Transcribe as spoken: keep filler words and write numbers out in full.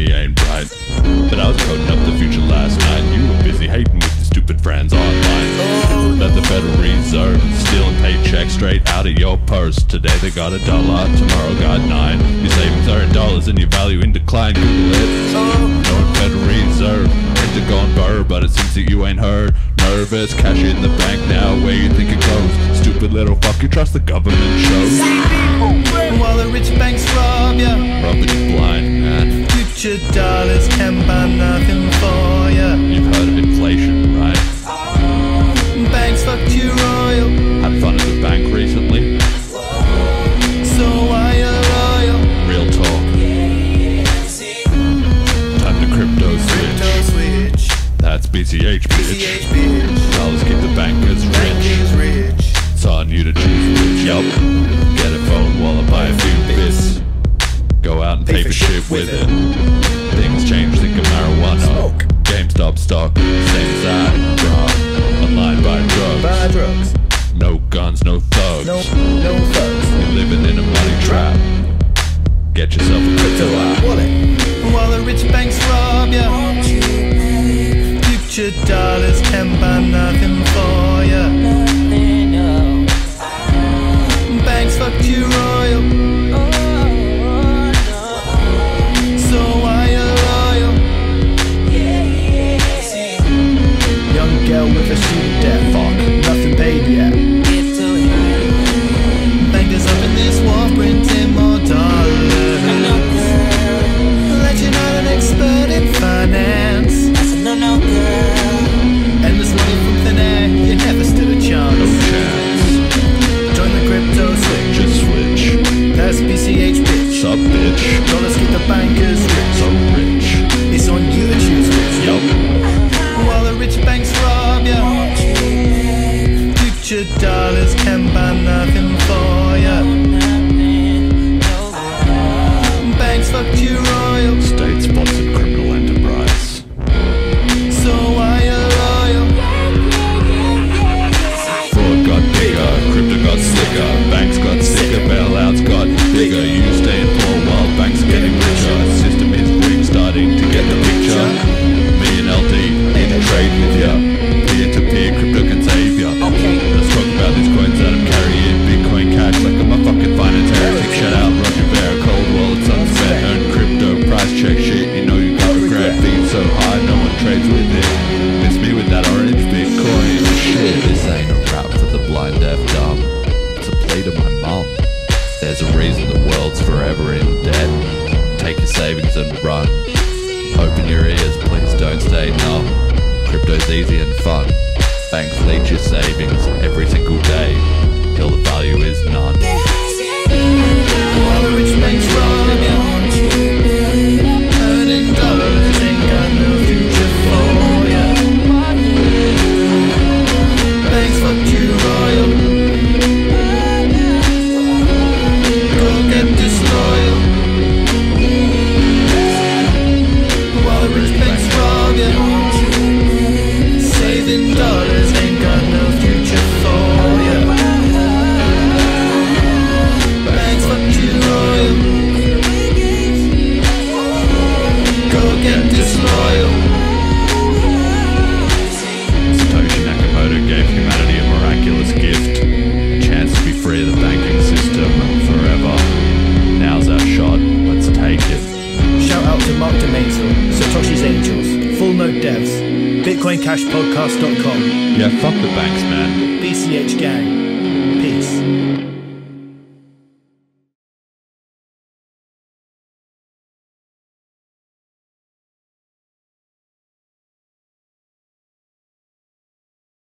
money ain't right. But I was coding up the future last night. You were busy hating with your stupid friends online. That the Federal Reserve stealing paychecks straight out of your purse. Today they got a dollar, tomorrow got nine. Your savings are in dollars and your value in decline. Google it. Knowing Federal Reserve into going burr, but it seems that you ain't heard. Nervous, cash in the bank now, where you think it goes? Stupid little fuck, you trust the government shows. While the rich banks rob ya, robbing you blind, man. Future dollars can buy nothing for ya. You've heard of inflation, right? Banks fucked you royal. Had fun at the bank recently? So why you loyal? Real talk. Time to crypto switch. That's B C H, bitch. Dollars keep the bankers rich. It's on you to choose which. Yup. Get a phone while I buy a few bits. Go out and pay, pay for shit with it. it Things change, think of marijuana. Smoke. GameStop stock, same side. Drug. Online buy drugs. Buy drugs. No guns, no thugs. No, no thugs. You're living in a money trap. Get yourself a crypto app. While the rich banks rob ya, future dollars can buy nothing for ya. Banks fucked you royal. Oh, no. So why you loyal? Yeah, yeah. Young girl with a student debt, fuck, nothing paid yet. Bankers up in this war, printing more dollars. Let you know an expert in finance. That's a no no girl. Endless money from thin air, you never stood a chance. That's B C H, bitch. Sup, bitch. Dollars keep the bankers rich. So rich. It's on you to choose which. Yup. While the rich banks rob ya, future dollars can buy nothing for ya. Banks fucked you royal. State-sponsored criminal enterprise. So why you loyal? Fraud got bigger, crypto got slicker, banks got sicker, bailouts got. Bigger, you staying poor while banks are getting richer. System is weak, starting to get the picture. Me and L D need to trade with ya. Peer-to-peer crypto can save ya. Let's talk about these coins that I'm carrying. Bitcoin cash like I'm a fucking finance heretic. Shout out Roger Vera, cold wallets unfair. Earn crypto price check shit, you know you got regret. Being so high, no one trades with it. Miss me with that orange Bitcoin shit. This ain't a rap for the blind, deaf, dumb. It's a play to my mum. There's a reason the world's forever in debt. Take your savings and run. Open your ears, please don't stay numb. Crypto's easy and fun. Banks leech your savings every single day till the value is none. While the rich banks rob ya, earning dollars ain't got no future for ya. Banks fuck you royal. Bitcoin Cash Podcast dot com. Yeah, fuck the banks, man. B C H gang. Peace.